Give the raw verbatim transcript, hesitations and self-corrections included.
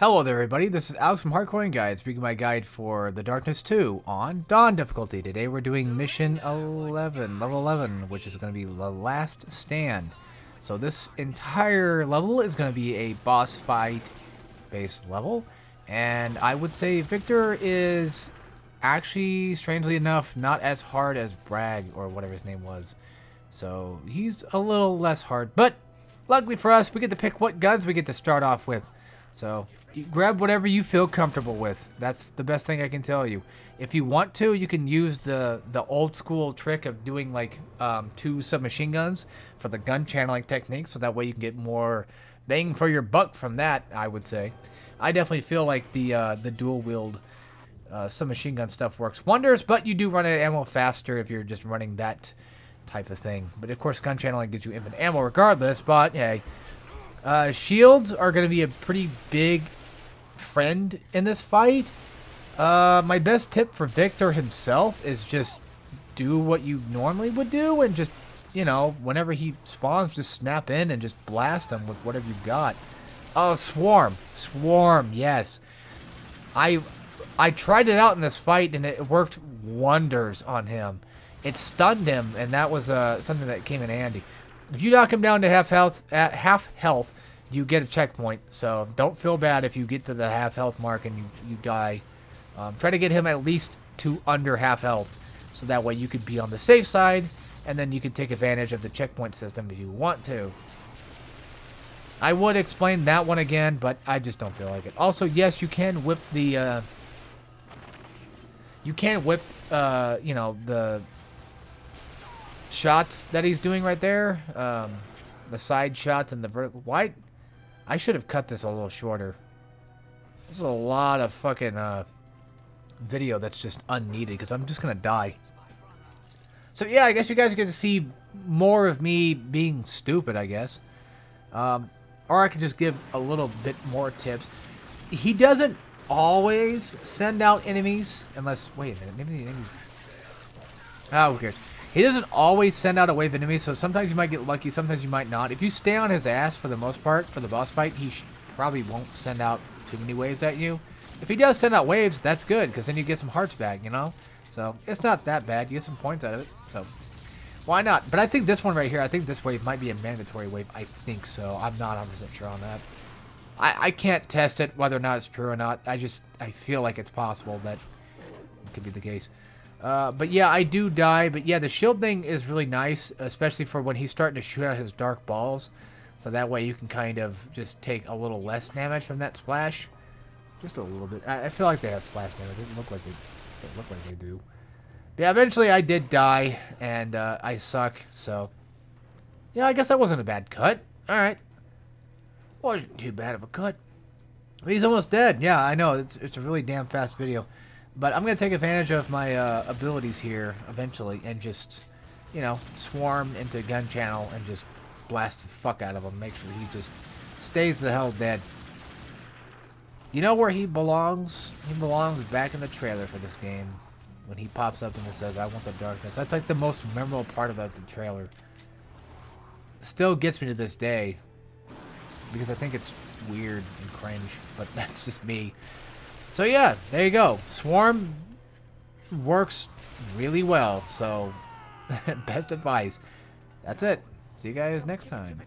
Hello there everybody, this is Alex from Hardcorian Guides, speaking my guide for The Darkness two on Dawn Difficulty. Today we're doing Mission eleven, Level eleven, which is going to be The Last Stand. So this entire level is going to be a boss fight based level, and I would say Victor is actually, strangely enough, not as hard as Bragg, or whatever his name was. So he's a little less hard, but luckily for us, we get to pick what guns we get to start off with. So, you grab whatever you feel comfortable with. That's the best thing I can tell you. If you want to, you can use the, the old-school trick of doing, like, um, two submachine guns for the gun channeling technique, so that way you can get more bang for your buck from that, I would say. I definitely feel like the, uh, the dual-wield uh, submachine gun stuff works wonders, but you do run out of ammo faster if you're just running that type of thing. But, of course, gun channeling gives you infinite ammo regardless, but, hey... Uh, shields are going to be a pretty big friend in this fight. Uh, my best tip for Victor himself is just do what you normally would do and just, you know, whenever he spawns, just snap in and just blast him with whatever you've got. Oh, swarm. Swarm, yes. I, I tried it out in this fight and it worked wonders on him. It stunned him, and that was uh, something that came in handy. If you knock him down to half health, at half health, you get a checkpoint. So don't feel bad if you get to the half health mark and you, you die. Um, try to get him at least to under half health, so that way you could be on the safe side, and then you can take advantage of the checkpoint system if you want to. I would explain that one again, but I just don't feel like it. Also, yes, you can whip the. Uh, you can whip, uh, you know, the. Shots that he's doing right there, um, the side shots and the vertical. Why? I should have cut this a little shorter. This is a lot of fucking uh, video that's just unneeded because I'm just gonna die. So yeah, I guess you guys get to see more of me being stupid, I guess, um, or I could just give a little bit more tips. He doesn't always send out enemies unless. Wait a minute, maybe the enemies. Ah, who cares? He doesn't always send out a wave of enemies, so sometimes you might get lucky, sometimes you might not. If you stay on his ass for the most part, for the boss fight, he sh probably won't send out too many waves at you. If he does send out waves, that's good, because then you get some hearts back, you know? So, it's not that bad. You get some points out of it, so why not? But I think this one right here, I think this wave might be a mandatory wave. I think so. I'm not one hundred percent sure on that. I, I can't test it, whether or not it's true or not. I just, I feel like it's possible that it could be the case. Uh, but yeah, I do die, but yeah, the shield thing is really nice, especially for when he's starting to shoot out his dark balls, so that way you can kind of just take a little less damage from that splash, just a little bit. I, I feel like they have splash damage. It didn't look like they, it looked like they do. But yeah, eventually I did die, and uh, I suck, so yeah, I guess that wasn't a bad cut. Alright, wasn't too bad of a cut. He's almost dead. Yeah, I know, it's, it's a really damn fast video. But I'm going to take advantage of my uh, abilities here eventually and just, you know, swarm into gun channel and just blast the fuck out of him. Make sure he just stays the hell dead. You know where he belongs? He belongs back in the trailer for this game. When he pops up and it says, I want the darkness. That's like the most memorable part about the trailer. Still gets me to this day. Because I think it's weird and cringe. But that's just me. So yeah, there you go. Swarm works really well, so best advice. That's it. See you guys next time.